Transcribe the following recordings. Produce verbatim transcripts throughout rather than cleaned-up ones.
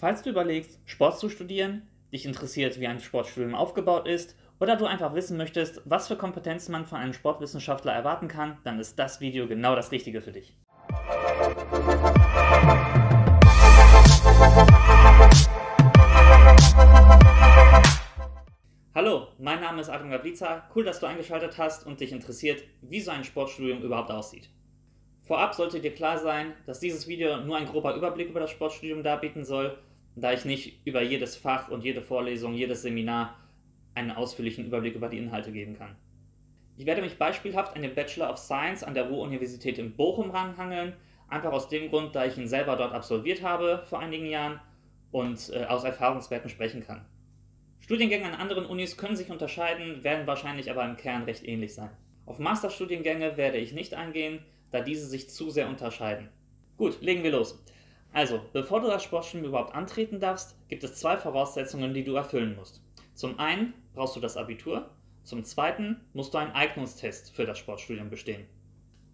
Falls du überlegst, Sport zu studieren, dich interessiert, wie ein Sportstudium aufgebaut ist oder du einfach wissen möchtest, was für Kompetenzen man von einem Sportwissenschaftler erwarten kann, dann ist das Video genau das Richtige für dich. Hallo, mein Name ist Adam Gawlica, cool, dass du eingeschaltet hast und dich interessiert, wie so ein Sportstudium überhaupt aussieht. Vorab sollte dir klar sein, dass dieses Video nur ein grober Überblick über das Sportstudium darbieten soll, da ich nicht über jedes Fach und jede Vorlesung, jedes Seminar einen ausführlichen Überblick über die Inhalte geben kann. Ich werde mich beispielhaft an den Bachelor of Science an der Ruhr-Universität in Bochum ranhangeln, einfach aus dem Grund, da ich ihn selber dort absolviert habe vor einigen Jahren und äh, aus Erfahrungswerten sprechen kann. Studiengänge an anderen Unis können sich unterscheiden, werden wahrscheinlich aber im Kern recht ähnlich sein. Auf Masterstudiengänge werde ich nicht eingehen, da diese sich zu sehr unterscheiden. Gut, legen wir los. Also, bevor du das Sportstudium überhaupt antreten darfst, gibt es zwei Voraussetzungen, die du erfüllen musst. Zum einen brauchst du das Abitur, zum zweiten musst du einen Eignungstest für das Sportstudium bestehen.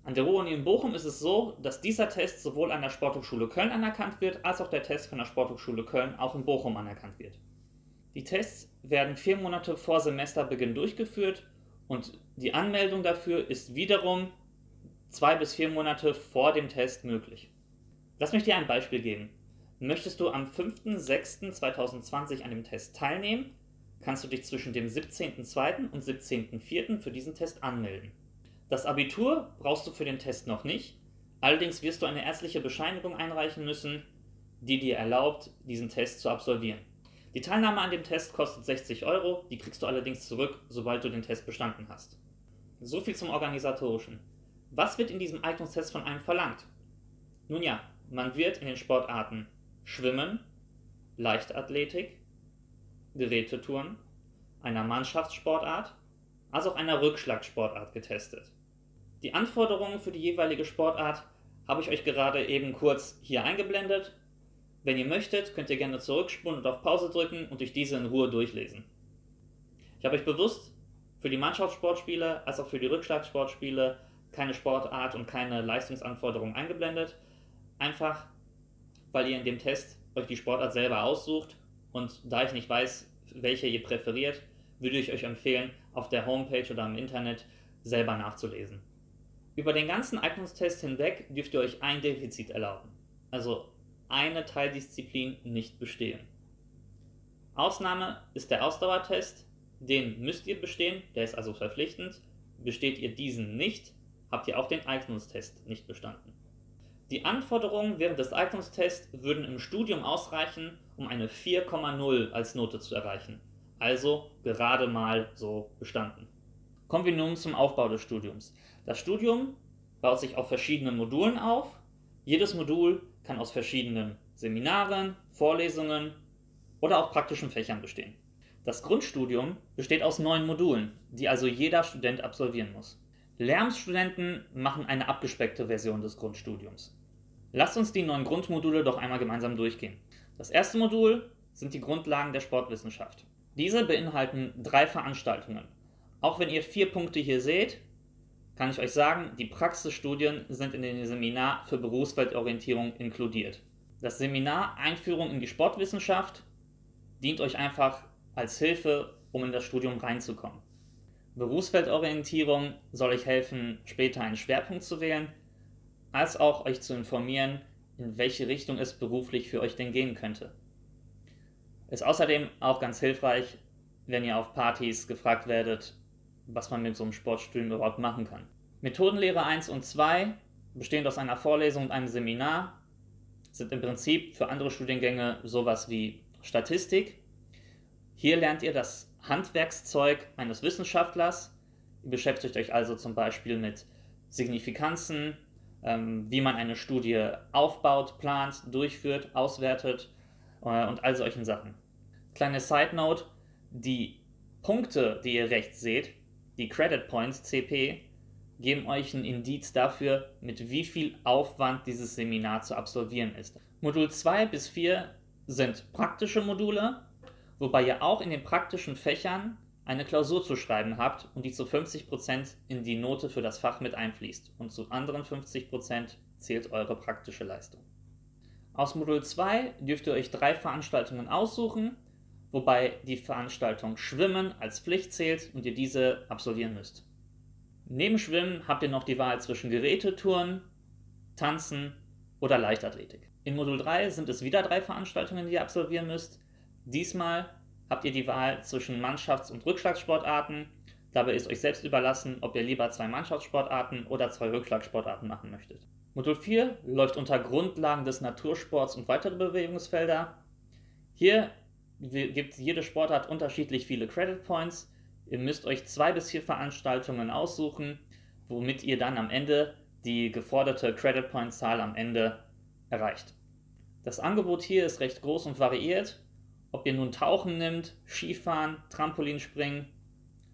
An der Ruhr-Uni in Bochum ist es so, dass dieser Test sowohl an der Sporthochschule Köln anerkannt wird, als auch der Test von der Sporthochschule Köln auch in Bochum anerkannt wird. Die Tests werden vier Monate vor Semesterbeginn durchgeführt und die Anmeldung dafür ist wiederum zwei bis vier Monate vor dem Test möglich. Lass mich dir ein Beispiel geben. Möchtest du am fünften sechsten zweitausendzwanzig an dem Test teilnehmen, kannst du dich zwischen dem siebzehnten zweiten und siebzehnten vierten für diesen Test anmelden. Das Abitur brauchst du für den Test noch nicht, allerdings wirst du eine ärztliche Bescheinigung einreichen müssen, die dir erlaubt, diesen Test zu absolvieren. Die Teilnahme an dem Test kostet sechzig Euro, die kriegst du allerdings zurück, sobald du den Test bestanden hast. So viel zum Organisatorischen. Was wird in diesem Eignungstest von einem verlangt? Nun ja, man wird in den Sportarten Schwimmen, Leichtathletik, Gerätetouren, einer Mannschaftssportart, als auch einer Rückschlagsportart getestet. Die Anforderungen für die jeweilige Sportart habe ich euch gerade eben kurz hier eingeblendet. Wenn ihr möchtet, könnt ihr gerne zurückspulen und auf Pause drücken und euch diese in Ruhe durchlesen. Ich habe euch bewusst für die Mannschaftssportspiele, als auch für die Rückschlagsportspiele keine Sportart und keine Leistungsanforderungen eingeblendet, einfach weil ihr in dem Test euch die Sportart selber aussucht und da ich nicht weiß, welche ihr präferiert, würde ich euch empfehlen, auf der Homepage oder im Internet selber nachzulesen. Über den ganzen Eignungstest hinweg dürft ihr euch ein Defizit erlauben, also eine Teildisziplin nicht bestehen. Ausnahme ist der Ausdauertest, den müsst ihr bestehen, der ist also verpflichtend. Besteht ihr diesen nicht, habt ihr auch den Eignungstest nicht bestanden. Die Anforderungen während des Eignungstests würden im Studium ausreichen, um eine vier Komma null als Note zu erreichen, also gerade mal so bestanden. Kommen wir nun zum Aufbau des Studiums. Das Studium baut sich auf verschiedenen Modulen auf. Jedes Modul kann aus verschiedenen Seminaren, Vorlesungen oder auch praktischen Fächern bestehen. Das Grundstudium besteht aus neun Modulen, die also jeder Student absolvieren muss. Lehramtsstudenten machen eine abgespeckte Version des Grundstudiums. Lasst uns die neun Grundmodule doch einmal gemeinsam durchgehen. Das erste Modul sind die Grundlagen der Sportwissenschaft. Diese beinhalten drei Veranstaltungen. Auch wenn ihr vier Punkte hier seht, kann ich euch sagen, die Praxisstudien sind in dem Seminar für Berufsfeldorientierung inkludiert. Das Seminar Einführung in die Sportwissenschaft dient euch einfach als Hilfe, um in das Studium reinzukommen. Berufsfeldorientierung soll euch helfen, später einen Schwerpunkt zu wählen, als auch euch zu informieren, in welche Richtung es beruflich für euch denn gehen könnte. Ist außerdem auch ganz hilfreich, wenn ihr auf Partys gefragt werdet, was man mit so einem Sportstudium überhaupt machen kann. Methodenlehre eins und zwei, bestehend aus einer Vorlesung und einem Seminar, sind im Prinzip für andere Studiengänge sowas wie Statistik. Hier lernt ihr das Handwerkszeug eines Wissenschaftlers. Ihr beschäftigt euch also zum Beispiel mit Signifikanzen, ähm, wie man eine Studie aufbaut, plant, durchführt, auswertet äh, und all solchen Sachen. Kleine Side-Note, die Punkte, die ihr rechts seht, die Credit Points, C P, geben euch einen Indiz dafür, mit wie viel Aufwand dieses Seminar zu absolvieren ist. Modul zwei bis vier sind praktische Module, wobei ihr auch in den praktischen Fächern eine Klausur zu schreiben habt und die zu fünfzig Prozent in die Note für das Fach mit einfließt und zu anderen fünfzig Prozent zählt eure praktische Leistung. Aus Modul zwei dürft ihr euch drei Veranstaltungen aussuchen, wobei die Veranstaltung Schwimmen als Pflicht zählt und ihr diese absolvieren müsst. Neben Schwimmen habt ihr noch die Wahl zwischen Gerätetouren, Tanzen oder Leichtathletik. In Modul drei sind es wieder drei Veranstaltungen, die ihr absolvieren müsst. Diesmal habt ihr die Wahl zwischen Mannschafts- und Rückschlagsportarten. Dabei ist euch selbst überlassen, ob ihr lieber zwei Mannschaftssportarten oder zwei Rückschlagsportarten machen möchtet. Modul vier läuft unter Grundlagen des Natursports und weitere Bewegungsfelder. Hier gibt jede Sportart unterschiedlich viele Credit Points. Ihr müsst euch zwei bis vier Veranstaltungen aussuchen, womit ihr dann am Ende die geforderte Credit Point Zahl am Ende erreicht. Das Angebot hier ist recht groß und variiert. Ob ihr nun Tauchen nimmt, Skifahren, Trampolinspringen.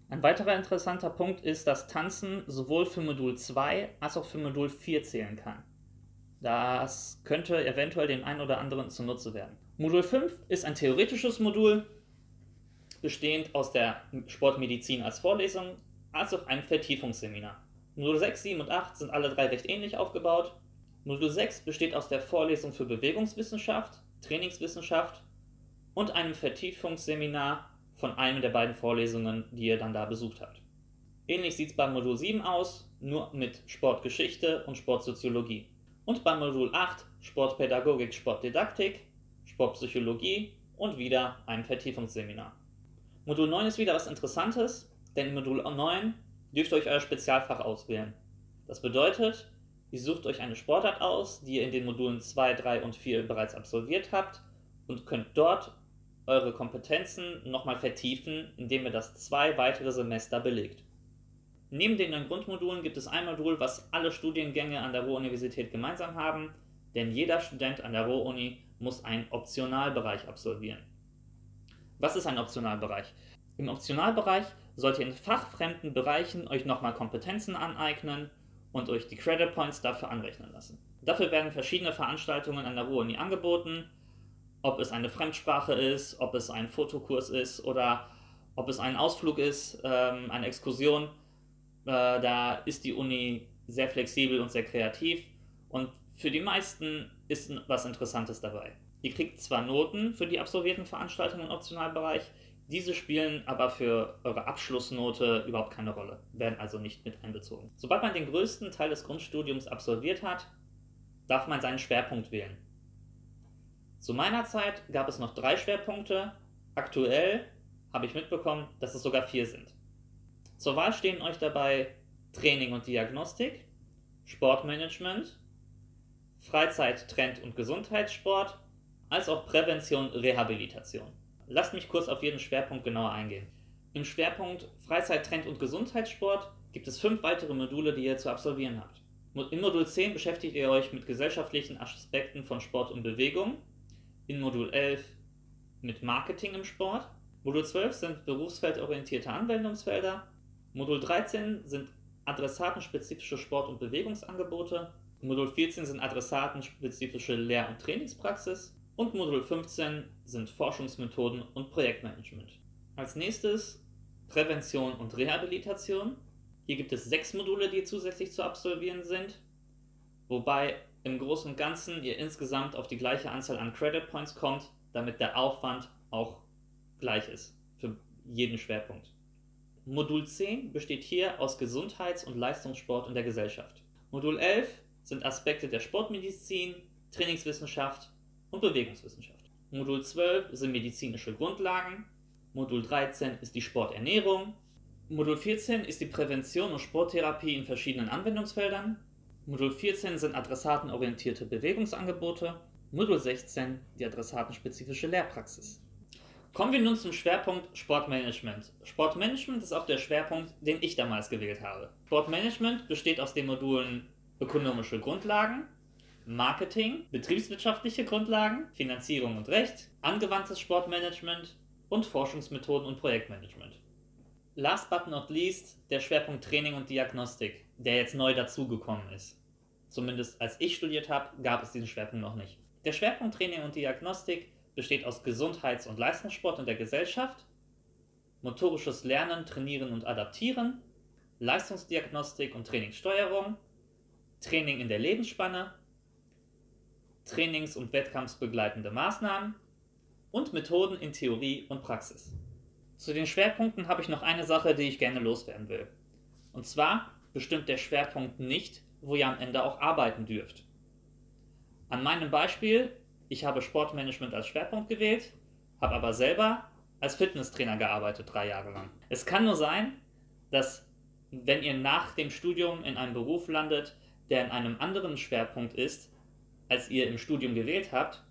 Ein weiterer interessanter Punkt ist, dass Tanzen sowohl für Modul zwei als auch für Modul vier zählen kann. Das könnte eventuell dem einen oder anderen zunutze werden. Modul fünf ist ein theoretisches Modul, bestehend aus der Sportmedizin als Vorlesung, als auch einem Vertiefungsseminar. Modul sechs, sieben und acht sind alle drei recht ähnlich aufgebaut. Modul sechs besteht aus der Vorlesung für Bewegungswissenschaft, Trainingswissenschaft und einem Vertiefungsseminar von einem der beiden Vorlesungen, die ihr dann da besucht habt. Ähnlich sieht es bei Modul sieben aus, nur mit Sportgeschichte und Sportsoziologie. Und bei Modul acht Sportpädagogik, Sportdidaktik, Sportpsychologie und wieder ein Vertiefungsseminar. Modul neun ist wieder was Interessantes, denn in Modul neun dürft ihr euch euer Spezialfach auswählen. Das bedeutet, ihr sucht euch eine Sportart aus, die ihr in den Modulen zwei, drei und vier bereits absolviert habt und könnt dort eure Kompetenzen nochmal vertiefen, indem ihr das zwei weitere Semester belegt. Neben den neuen Grundmodulen gibt es ein Modul, was alle Studiengänge an der Ruhr-Universität gemeinsam haben, denn jeder Student an der Ruhr-Uni muss einen Optionalbereich absolvieren. Was ist ein Optionalbereich? Im Optionalbereich sollt ihr in fachfremden Bereichen euch nochmal Kompetenzen aneignen und euch die Credit Points dafür anrechnen lassen. Dafür werden verschiedene Veranstaltungen an der Ruhr-Uni angeboten, ob es eine Fremdsprache ist, ob es ein Fotokurs ist oder ob es ein Ausflug ist, ähm, eine Exkursion. Äh, da ist die Uni sehr flexibel und sehr kreativ und für die meisten ist was Interessantes dabei. Ihr kriegt zwar Noten für die absolvierten Veranstaltungen im Optionalbereich, diese spielen aber für eure Abschlussnote überhaupt keine Rolle, werden also nicht mit einbezogen. Sobald man den größten Teil des Grundstudiums absolviert hat, darf man seinen Schwerpunkt wählen. Zu meiner Zeit gab es noch drei Schwerpunkte, aktuell habe ich mitbekommen, dass es sogar vier sind. Zur Wahl stehen euch dabei Training und Diagnostik, Sportmanagement, Freizeit-, Trend- und Gesundheitssport, als auch Prävention und Rehabilitation. Lasst mich kurz auf jeden Schwerpunkt genauer eingehen. Im Schwerpunkt Freizeit-, Trend- und Gesundheitssport gibt es fünf weitere Module, die ihr zu absolvieren habt. In Modul zehn beschäftigt ihr euch mit gesellschaftlichen Aspekten von Sport und Bewegung, in Modul elf mit Marketing im Sport, Modul zwölf sind berufsfeldorientierte Anwendungsfelder, Modul dreizehn sind adressatenspezifische Sport- und Bewegungsangebote, Modul vierzehn sind adressatenspezifische Lehr- und Trainingspraxis und Modul fünfzehn sind Forschungsmethoden und Projektmanagement. Als nächstes Prävention und Rehabilitation. Hier gibt es sechs Module, die zusätzlich zu absolvieren sind, wobei im Großen und Ganzen ihr insgesamt auf die gleiche Anzahl an Credit Points kommt, damit der Aufwand auch gleich ist für jeden Schwerpunkt. Modul zehn besteht hier aus Gesundheits- und Leistungssport in der Gesellschaft. Modul elf sind Aspekte der Sportmedizin, Trainingswissenschaft und Bewegungswissenschaft. Modul zwölf sind medizinische Grundlagen. Modul dreizehn ist die Sporternährung. Modul vierzehn ist die Prävention und Sporttherapie in verschiedenen Anwendungsfeldern. Modul vierzehn sind adressatenorientierte Bewegungsangebote, Modul sechzehn die adressatenspezifische Lehrpraxis. Kommen wir nun zum Schwerpunkt Sportmanagement. Sportmanagement ist auch der Schwerpunkt, den ich damals gewählt habe. Sportmanagement besteht aus den Modulen ökonomische Grundlagen, Marketing, betriebswirtschaftliche Grundlagen, Finanzierung und Recht, angewandtes Sportmanagement und Forschungsmethoden und Projektmanagement. Last but not least der Schwerpunkt Training und Diagnostik, der jetzt neu dazugekommen ist. Zumindest als ich studiert habe, gab es diesen Schwerpunkt noch nicht. Der Schwerpunkt Training und Diagnostik besteht aus Gesundheits- und Leistungssport in der Gesellschaft, motorisches Lernen, Trainieren und Adaptieren, Leistungsdiagnostik und Trainingssteuerung, Training in der Lebensspanne, Trainings- und wettkampfbegleitende Maßnahmen und Methoden in Theorie und Praxis. Zu den Schwerpunkten habe ich noch eine Sache, die ich gerne loswerden will. Und zwar bestimmt der Schwerpunkt nicht, wo ihr am Ende auch arbeiten dürft. An meinem Beispiel, ich habe Sportmanagement als Schwerpunkt gewählt, habe aber selber als Fitnesstrainer gearbeitet, drei Jahre lang. Es kann nur sein, dass wenn ihr nach dem Studium in einem Beruf landet, der in einem anderen Schwerpunkt ist, als ihr im Studium gewählt habt,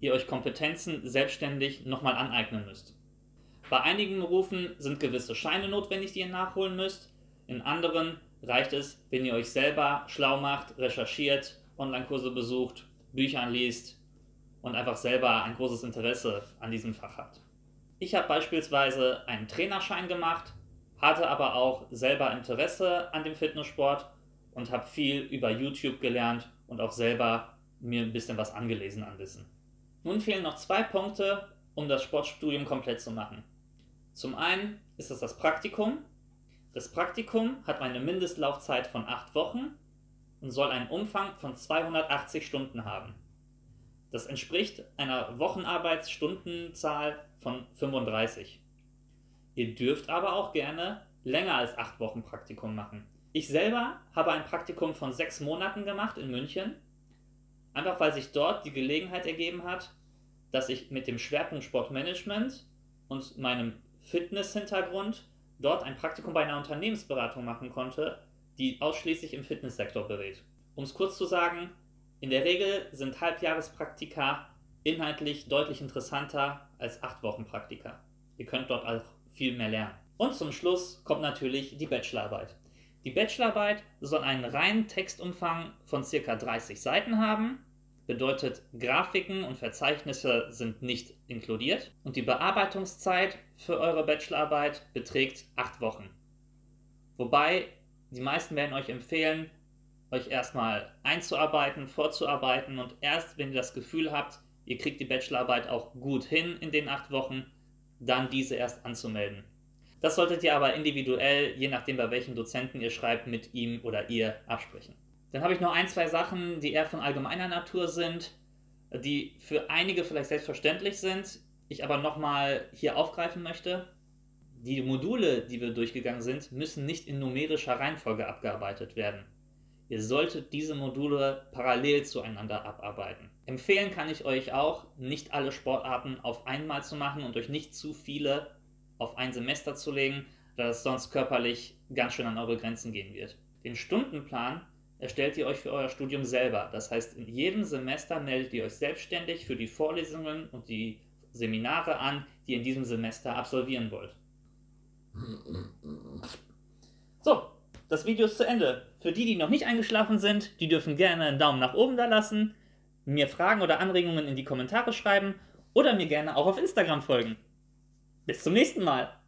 ihr euch Kompetenzen selbstständig nochmal aneignen müsst. Bei einigen Berufen sind gewisse Scheine notwendig, die ihr nachholen müsst, in anderen reicht es, wenn ihr euch selber schlau macht, recherchiert, Online-Kurse besucht, Bücher liest und einfach selber ein großes Interesse an diesem Fach habt. Ich habe beispielsweise einen Trainerschein gemacht, hatte aber auch selber Interesse an dem Fitnesssport und habe viel über YouTube gelernt und auch selber mir ein bisschen was angelesen an Wissen. Nun fehlen noch zwei Punkte, um das Sportstudium komplett zu machen. Zum einen ist das das Praktikum. Das Praktikum hat eine Mindestlaufzeit von acht Wochen und soll einen Umfang von zweihundertachtzig Stunden haben. Das entspricht einer Wochenarbeitsstundenzahl von fünfunddreißig. Ihr dürft aber auch gerne länger als acht Wochen Praktikum machen. Ich selber habe ein Praktikum von sechs Monaten gemacht in München, einfach weil sich dort die Gelegenheit ergeben hat, dass ich mit dem Schwerpunkt Sportmanagement und meinem Fitness-Hintergrund dort ein Praktikum bei einer Unternehmensberatung machen konnte, die ausschließlich im Fitnesssektor berät. Um es kurz zu sagen, in der Regel sind Halbjahrespraktika inhaltlich deutlich interessanter als acht Wochen Praktika. Ihr könnt dort auch viel mehr lernen. Und zum Schluss kommt natürlich die Bachelorarbeit. Die Bachelorarbeit soll einen reinen Textumfang von ca. dreißig Seiten haben, bedeutet Grafiken und Verzeichnisse sind nicht inkludiert und die Bearbeitungszeit für eure Bachelorarbeit beträgt acht Wochen. Wobei die meisten werden euch empfehlen, euch erstmal einzuarbeiten, vorzuarbeiten und erst, wenn ihr das Gefühl habt, ihr kriegt die Bachelorarbeit auch gut hin in den acht Wochen, dann diese erst anzumelden. Das solltet ihr aber individuell, je nachdem bei welchem Dozenten ihr schreibt, mit ihm oder ihr absprechen. Dann habe ich noch ein, zwei Sachen, die eher von allgemeiner Natur sind, die für einige vielleicht selbstverständlich sind, ich aber nochmal hier aufgreifen möchte. Die Module, die wir durchgegangen sind, müssen nicht in numerischer Reihenfolge abgearbeitet werden. Ihr solltet diese Module parallel zueinander abarbeiten. Empfehlen kann ich euch auch, nicht alle Sportarten auf einmal zu machen und euch nicht zu viele auf ein Semester zu legen, da es sonst körperlich ganz schön an eure Grenzen gehen wird. Den Stundenplan erstellt ihr euch für euer Studium selber. Das heißt, in jedem Semester meldet ihr euch selbstständig für die Vorlesungen und die Seminare an, die ihr in diesem Semester absolvieren wollt. So, das Video ist zu Ende. Für die, die noch nicht eingeschlafen sind, die dürfen gerne einen Daumen nach oben da lassen, mir Fragen oder Anregungen in die Kommentare schreiben oder mir gerne auch auf Instagram folgen. Bis zum nächsten Mal!